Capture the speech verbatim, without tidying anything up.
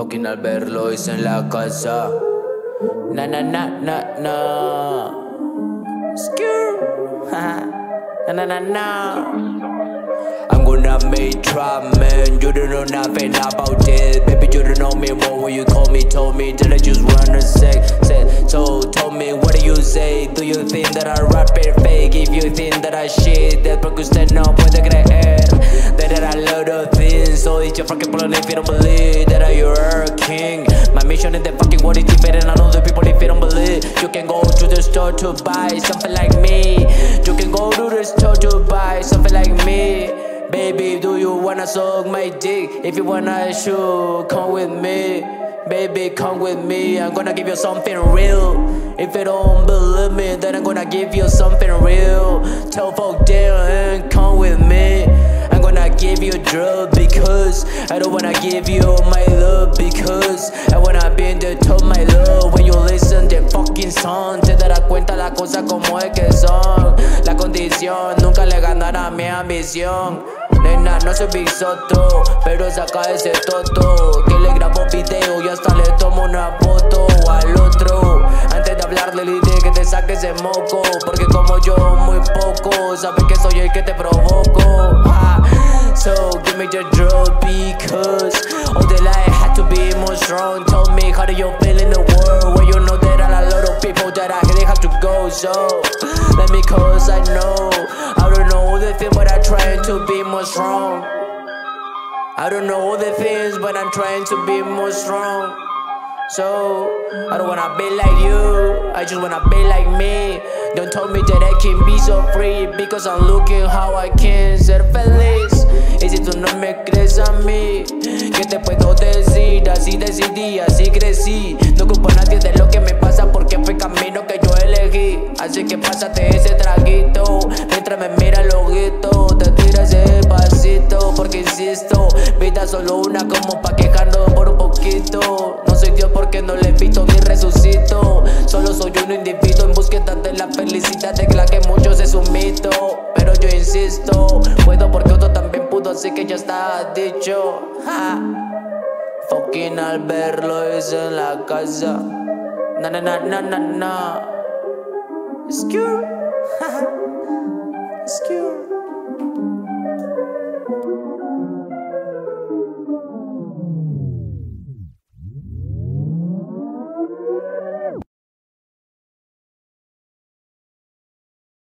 Fucking Albert Lois en la casa. Na na na na na. Skew. Na na na na. I'm gonna make trap, man. You don't know nothing about it. Baby, you don't know me more when you call me, told me. Till I just wanna say, say, so told me, what do you say? Do you think that I rap it fake? If you think that I shit, that porque usted no puede creer that I a lot of things. So it's your fucking problem if you don't believe that I you're a king. My mission in the fucking world is different than other people if you don't believe. You can go to the store to buy something like me. You can go to the store to buy something like me. Baby, do you wanna suck my dick? If you wanna shoot, come with me. Baby, come with me, I'm gonna give you something real. If you don't believe me, then I'm gonna give you something real. Tell folk damn, and come with me. I'm gonna give you drug because I don't wanna give you my love, because I wanna be in the top, my love. When you listen the fucking song, te darás cuenta las cosas como es que son. La condición nunca le ganará mi ambición. Nena, no soy Big Soto, pero saca ese toto, que le grabo video y hasta le tomo una foto al otro. Antes de hablarle le dije que te saque ese moco, porque como yo muy poco, sabes que soy el que te provoco. ah, So give me your drug because all the life had to be more strong. Tell me how do you feel in the world where you know there are a lot of people that I really have to go. So let me cause I know I don't know the thing, but I try to be more strong. I don't know all the things, but I'm trying to be more strong. So I don't wanna be like you, I just wanna be like me. Don't tell me that I can be so free, because I'm looking how I can ser feliz. Y si tú no me crees a mí, ¿qué te puedo decir? Así decidí, así crecí. No culpo a nadie de lo que me pasa, porque fue el camino que yo elegí. Así que pásate ese traguito, mientras me mira el ojito, te tiras el pasito. Porque insisto, vida solo una, como pa' quejarnos por un poquito. No soy Dios porque no le visto ni resucito. Solo soy un individuo en búsqueda de la felicidad, de la que muchos es un mito. Pero yo insisto, puedo porque otro también pudo, así que ya está dicho. ja. Fucking Albert Lois en la casa. Na na na na na na. Skew.